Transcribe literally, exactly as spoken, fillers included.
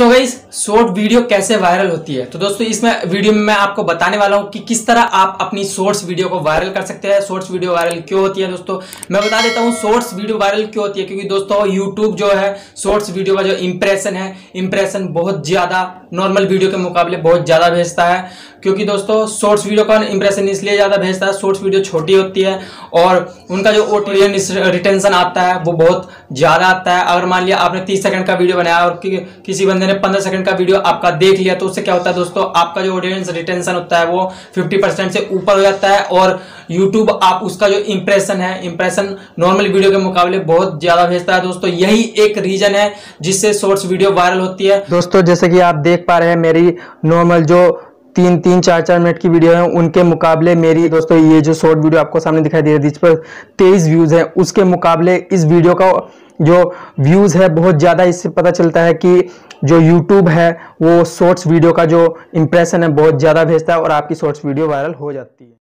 सो guys short video कैसे viral होती है, तो दोस्तों इसमें वीडियो में मैं आपको बताने वाला हूं कि किस तरह आप अपनी शॉर्ट्स वीडियो को वायरल कर सकते हैं। शॉर्ट्स वीडियो वायरल क्यों होती है दोस्तों, मैं बता देता हूं शॉर्ट्स वीडियो वायरल क्यों होती है। क्योंकि दोस्तों यूट्यूब जो है शॉर्ट्स वीडियो का जो इम्प्रेशन है, इम्प्रेशन बहुत ज़्यादा नॉर्मल वीडियो के मुकाबले बहुत ज़्यादा भेजता है। क्योंकि दोस्तों शॉर्ट्स वीडियो का इम्प्रेशन इसलिए ज़्यादा भेजता है, शॉर्ट्स वीडियो छोटी होती है और उनका जो ऑडियंस रिटेंशन आता है वो बहुत ज़्यादा आता है। अगर मान लिया आपने तीस सेकंड का वीडियो बनाया और कि, किसी बंदे ने पंद्रह सेकंड का वीडियो आपका देख लिया, तो उससे क्या होता है दोस्तों, आपका जो ऑडियंस रिटेंशन होता है वो फिफ्टी परसेंट से ऊपर हो जाता है और यूट्यूब आप उसका जो इम्प्रेशन है, इम्प्रेशन नॉर्मल वीडियो के मुकाबले बहुत ज़्यादा भेजता है। दोस्तों यही एक रीज़न है जिससे शॉर्ट्स वीडियो वायरल होती है। दोस्तों जैसे कि आप देख पा रहे हैं, मेरी नॉर्मल जो तीन तीन चार चार मिनट की वीडियो है उनके मुकाबले मेरी दोस्तों ये जो शॉर्ट वीडियो आपको सामने दिखाई दे रही है जिस पर तेईस व्यूज़ हैं, उसके मुकाबले इस वीडियो का जो व्यूज़ है बहुत ज़्यादा। इससे पता चलता है कि जो यूट्यूब है वो शॉर्ट्स वीडियो का जो इम्प्रेशन है बहुत ज़्यादा भेजता है और आपकी शॉर्ट्स वीडियो वायरल हो जाती है।